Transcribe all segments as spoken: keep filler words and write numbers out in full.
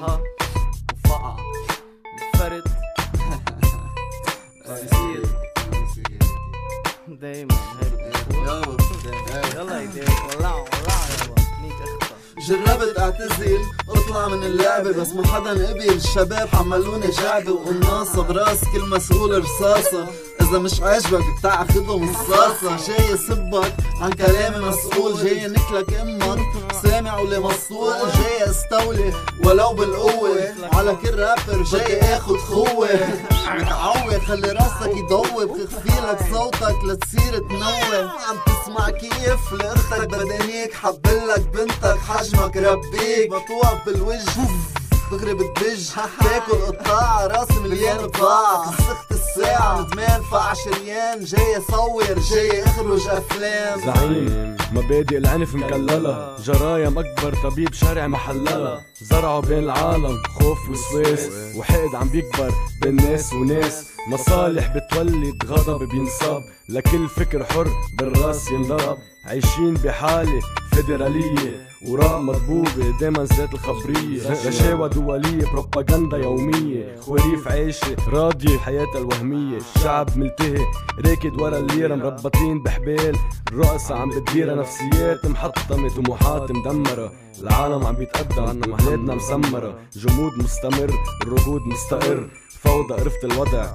معاها وفقع الفرد بيصير دايما يلا يلا ايديك ولعوا ولعوا يلا مية اخطر. جربت اعتزل اطلع من اللعبة بس ما حدا قبل، الشباب حملوني شعبي وقناصة براس كل مسؤول رصاصة، إذا مش عاجبك بتاع خدهم الصاصة، جاي صبك عن كلامي مسؤول، جاي نكلك أمك سامع ولا مسؤول، جاي استولي ولو بالقوة على كل رابر جاي آخد خوة، متعود خلي راسك يدوب خفيلك صوتك لتصير تنوب، عم تسمع كيف لأختك بدنيك حبلك بنتك حجمك ربيك، بتوقف بالوجه دغري بتبج تاكل قطاعة راسي مليان بضاعة، خسخت الساعة ندمان فقعش ريان، جاي اصور جاي اخرج افلام، زعيم مبادئ العنف مكللة، جرايم اكبر طبيب شرعي محللة، زرعوا بين العالم خوف وسواس وحقد عم بيكبر بين ناس وناس، مصالح بتولد غضب بينصاب لكل فكر حر بالراس ينضرب، عايشين بحالة فيدرالية وراء مضبوبة دايما ذات الخبرية، رشاوى دولية بروباغندا يومية، خواريف عايشة راضية حياتها الوهمية، الشعب ملتهي راكد ورا الليرة، مربطين بحبال الرؤساء عم بتديرها، نفسيات محطمة طموحات مدمرة، العالم عم بيتقدم عنا مهلاتنا مسمرة، جمود مستمر الركود مستقر، فوضى قرفت الوضع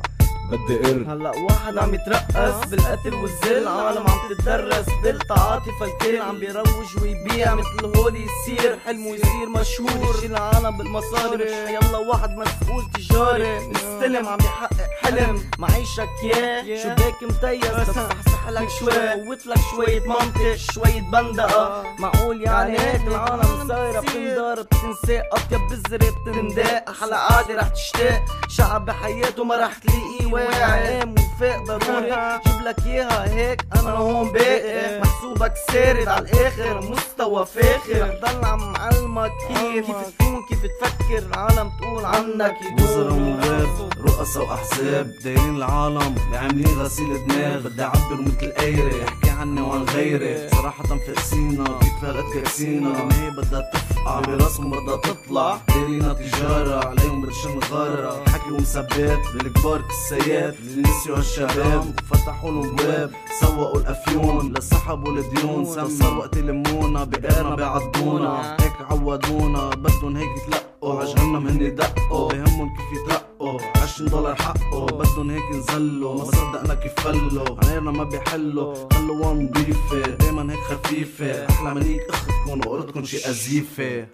بدي قر. هلا واحد عم يترقص بالقتل والذل، عالم عم تتدرس بالتعاطي فالكل عم بيروج ويبيع مثل هول يصير حلمه يصير مشهور، يشيل العالم بالمصاري يلا واحد مسؤول تجاري، مستلم عم يحقق حلم معيشك ياه، شباك متيس بس احسحلك شوي موتلك شوية منطق شوية بندقة، معقول يعني هيك العالم صايرة بتنضرب بتنساق أطيب بذرة بتنداق، أحلى قعدة رح تشتاق، شعب بحياته ما رح تلاقيه واعي موفاق ضروري، جيبلك اياها هيك انا هون باقي، محسوبك سارد على الاخر مستوى فاخر، رح ضل عم علمك كيف كيف تكون كيف تفكر، العالم تقول عنك يدور، وزراء ومغاب رؤساء واحزاب دايرين العالم عاملين غسيل دماغ، بدي اعبر مثل قايرة احكي عني وعن غيري، صراحة فقسينا كيف هلقت كرسينا، ما هي بدها تفقع براسهم بدها تطلع، دايرينا تجارة عليهم بتشم غارة، حكي ومثبات للكبار كالسيات، نسيوا هالشباب فتحوا لهم بواب، سوقوا الافيون لسحبوا الديون، صار وقت يلمونا بقرنا بيعضونا، هيك عودونا بدهم هيك يتلقوا، عجهنم هن دقوا بهمهم كيف يترقوا، عشرين دولار حقوا بدهم هيك نزلوا، ما صدقنا كيف فلوا عنيرنا ما بيحلوا، خلوها نضيفة دايما هيك خفيفة، أحلى مليك أختكن وقلتكن شي أزيفة.